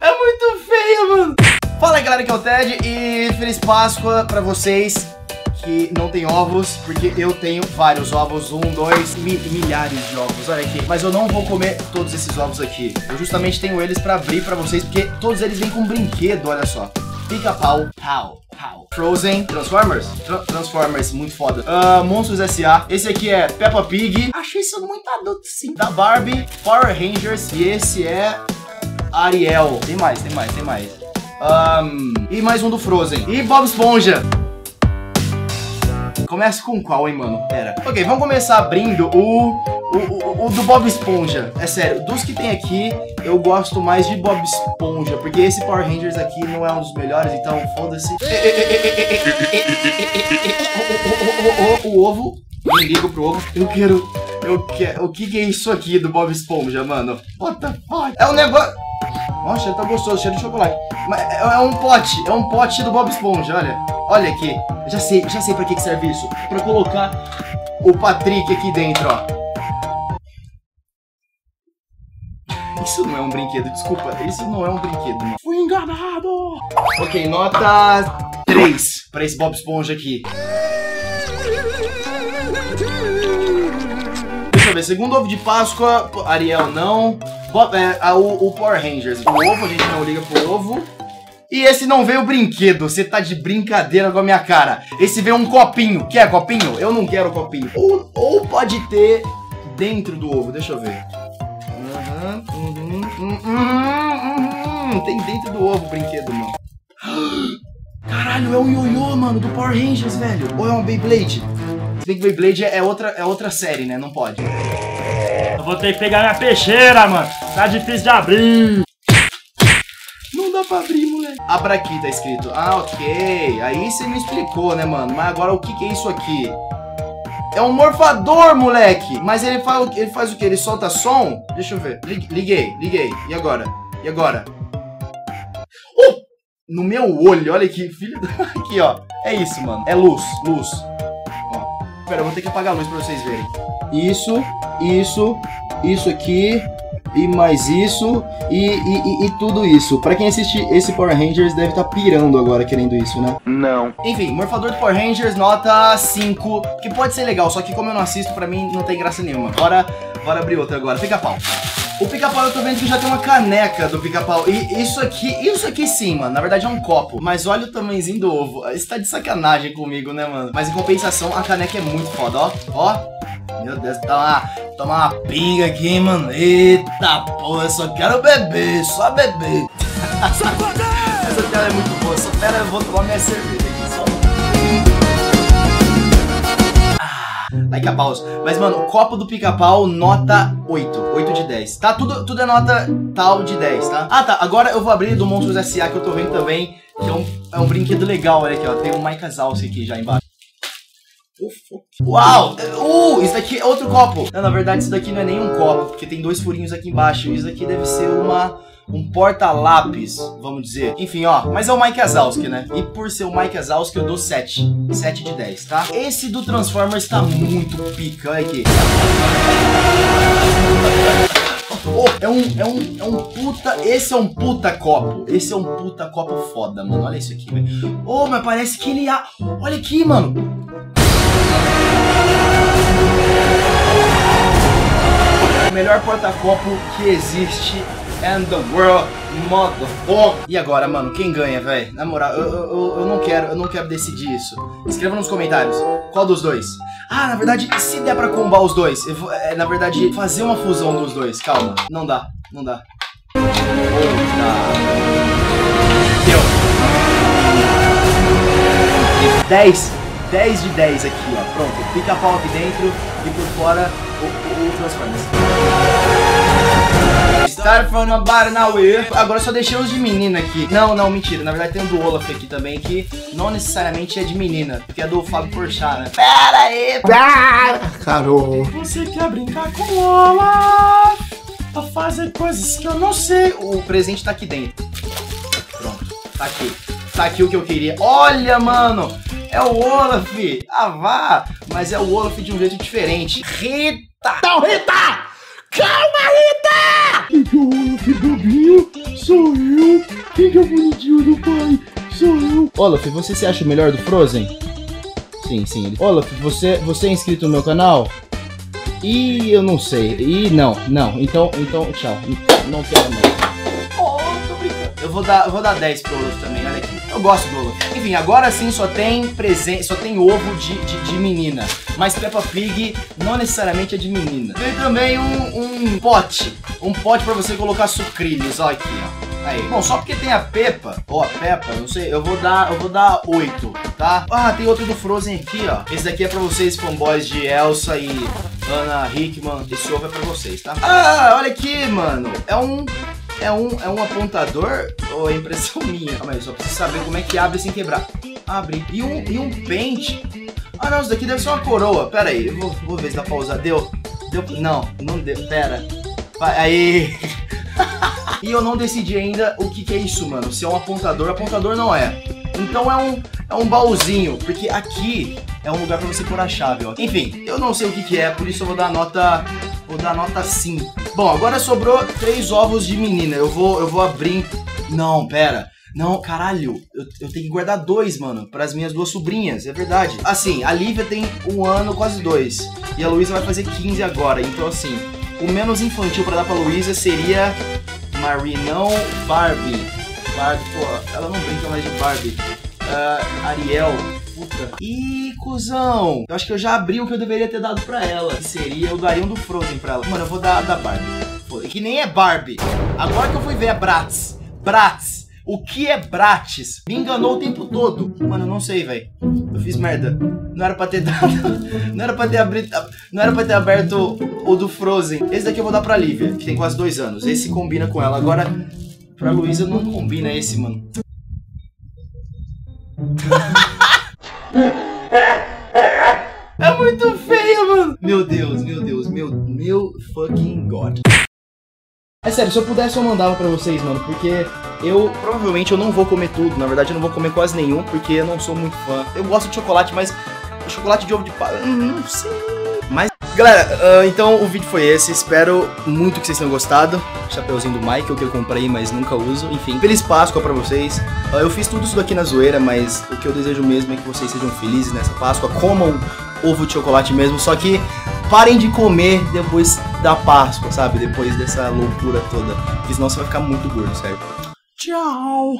É muito feio, mano. Fala, galera, que é o Ted e feliz Páscoa pra vocês que não tem ovos, porque eu tenho vários ovos, um, dois, milhares de ovos, olha aqui. Mas eu não vou comer todos esses ovos aqui. Eu justamente tenho eles pra abrir pra vocês, porque todos eles vêm com brinquedo, olha só. Pica-pau, Frozen, Transformers, muito foda. Monstros S.A. Esse aqui é Peppa Pig. Achei isso muito adulto, sim. Da Barbie, Power Rangers. E esse é Ariel. Tem mais. E mais um do Frozen. E Bob Esponja. Começa com qual, hein, mano? Pera. Ok, vamos começar abrindo o do Bob Esponja. É sério, dos que tem aqui, eu gosto mais de Bob Esponja, porque esse Power Rangers aqui não é um dos melhores, então foda-se. O ovo. Nem ligo pro ovo. Eu quero. O que é isso aqui do Bob Esponja, mano? What the fuck? É um negócio. Nossa, tá gostoso, cheiro de chocolate. Mas é um pote do Bob Esponja, olha. Olha aqui. Já sei pra que serve isso. Pra colocar o Patrick aqui dentro, ó. Isso não é um brinquedo, desculpa. Isso não é um brinquedo, mano. Fui enganado! Ok, nota 3 pra esse Bob Esponja aqui. Deixa eu ver, segundo ovo de Páscoa, Ariel não. O Power Rangers. O ovo, a gente não liga pro ovo. E esse não veio brinquedo, você tá de brincadeira com a minha cara. Esse veio um copinho. Quer copinho? Eu não quero copinho. Ou pode ter dentro do ovo, deixa eu ver. Tem dentro do ovo o brinquedo, mano. Caralho, é um ioiô, mano, do Power Rangers, velho. Ou é uma Beyblade? Se bem que Beyblade é outra série, né? Não pode. Eu vou ter que pegar minha peixeira, mano. Tá difícil de abrir. Não dá pra abrir, moleque. Abra aqui, tá escrito. Ah, ok. Aí você me explicou, né, mano? Mas agora o que é isso aqui? É um morfador, moleque. Mas ele faz o quê? Ele solta som? Deixa eu ver. Liguei. E agora? No meu olho, olha aqui, filho. Aqui, ó. É isso, mano. É luz. Ó. Pera, eu vou ter que apagar a luz pra vocês verem. Isso aqui. E mais isso. E tudo isso. Pra quem assiste esse Power Rangers deve estar pirando agora querendo isso, né? Não. Enfim, Morfador do Power Rangers, nota 5. Que pode ser legal, só que como eu não assisto, pra mim não tem graça nenhuma. Bora abrir outra agora. Pica-pau. O Pica-pau eu tô vendo que já tem uma caneca do Pica-pau. E isso aqui sim, mano. Na verdade é um copo. Mas olha o tamanhozinho do ovo. Isso tá de sacanagem comigo, né, mano? Mas em compensação, a caneca é muito foda, ó. Meu Deus, toma uma pinga aqui, mano. Eita porra, só quero beber, só beber. Essa tela é muito boa, só pera, eu vou tomar minha cerveja aqui, só. Like a pausa. Mas, mano, o copo do Pica-pau, nota 8 de 10. Tá, tudo é nota tal de 10, tá? Ah, tá, agora eu vou abrir do Monstros S.A. que eu tô vendo também. Que é um brinquedo legal, olha aqui, ó. Tem o Mike Wazowski aqui já embaixo. Uau! Isso daqui é outro copo! Não, na verdade isso daqui não é nem um copo, porque tem dois furinhos aqui embaixo. Isso daqui deve ser um porta-lápis, vamos dizer. Enfim, ó, mas é o Mike Wazowski, né? E por ser o Mike Wazowski eu dou 7 de 10, tá? Esse do Transformers tá muito pica, olha aqui. É um puta... Esse é um puta copo. Esse é um puta copo foda, mano. Olha isso aqui, velho. Oh, mas parece que ele... Olha aqui, mano! O melhor porta-copo que existe in the world, motherfucker. E agora, mano, quem ganha, velho? Na moral, eu não quero decidir isso. Escreva nos comentários, qual dos dois? Ah, na verdade, se der pra combar os dois, eu vou, na verdade, fazer uma fusão dos dois. Calma, não dá. Deu. 10 de 10 aqui, ó. Pronto, Pica-pau aqui dentro e por fora o Transformers. Start from the bottom now. Agora só deixei os de menina aqui. Não, mentira. Na verdade tem um do Olaf aqui também, que não necessariamente é de menina, porque é do Fábio Porchat, né? Pera aí! Carol! Você quer brincar com o Olaf? Pra fazer coisas que eu não sei. O presente tá aqui dentro. Pronto, tá aqui. Tá aqui o que eu queria. Olha, mano! É o Olaf! Ah, vá! Mas é o Olaf de um jeito diferente. Rita! Então, Rita! Calma, Rita! Que Olaf bobinho, sou eu. Quem que é o bonitinho do pai? Sou eu. Olaf, você se acha o melhor do Frozen? Sim, sim. Olaf, você é inscrito no meu canal? E eu não sei. E não. Então, tchau. Não quero mais. Oh, tô brincando. Eu vou dar 10 pro Olaf também, olha aqui. Eu gosto do Olaf. Enfim, agora sim só tem presente, só tem ovo de menina. Mas Peppa Pig não necessariamente é de menina. Tem também um pote. Um pote pra você colocar sucrilhos, ó aqui, ó. Aí. Bom, só porque tem a Peppa, ou a Peppa, não sei, eu vou dar 8, tá? Ah, tem outro do Frozen aqui, ó. Esse daqui é pra vocês, fanboys de Elsa e Anna Hickman. Esse ovo é pra vocês, tá? Ah, olha aqui, mano. É um apontador ou é impressão minha? Calma aí, só preciso saber como é que abre sem quebrar. Abre. E um pente. Ah, não, isso daqui deve ser uma coroa. Pera aí, eu vou ver se dá pra usar. Deu? Não deu. Pera. Vai, aí. E eu não decidi ainda o que é isso, mano. Se é um apontador, apontador não é. Então é um baúzinho, porque aqui é um lugar pra você pôr a chave, ó. Enfim, eu não sei o que é, por isso eu vou dar nota... Vou dar nota 5. Bom, agora sobrou 3 ovos de menina. Eu vou abrir... Não, pera. Não, caralho. Eu tenho que guardar 2, mano, pras minhas 2 sobrinhas, é verdade. Assim, a Lívia tem 1 ano, quase 2. E a Luísa vai fazer 15 agora, então assim... O menos infantil pra dar pra Luísa seria... Marinão, Barbie, pô, ela não brinca mais de Barbie. Ariel, puta. Ih, cuzão. Eu acho que eu já abri o que eu deveria ter dado pra ela. Que seria, eu daria um do Frozen pra ela. Mano, eu vou dar a da Barbie. Pô, que nem é Barbie. Agora que eu fui ver a Bratz. Bratz. O que é Bratz? Me enganou o tempo todo. Mano, eu não sei, velho. Eu fiz merda. Não era pra ter dado. Não era pra ter aberto o do Frozen. Esse daqui eu vou dar pra Lívia, que tem quase 2 anos. Esse combina com ela. Agora, pra Luísa não combina esse, mano. É muito feia, mano. Meu fucking God. É sério, se eu pudesse eu mandava pra vocês, mano, porque eu, provavelmente, eu não vou comer tudo, na verdade eu não vou comer quase nenhum, porque eu não sou muito fã. Eu gosto de chocolate, mas chocolate de ovo de palha, não sei. Mas, galera, então o vídeo foi esse, espero muito que vocês tenham gostado. Chapeuzinho do Mike, o que eu comprei, mas nunca uso, enfim. Feliz Páscoa pra vocês. Eu fiz tudo isso daqui na zoeira, mas o que eu desejo mesmo é que vocês sejam felizes nessa Páscoa, comam ovo de chocolate mesmo, só que... Parem de comer depois da Páscoa, sabe? Depois dessa loucura toda. Porque senão você vai ficar muito gordo, sério. Tchau!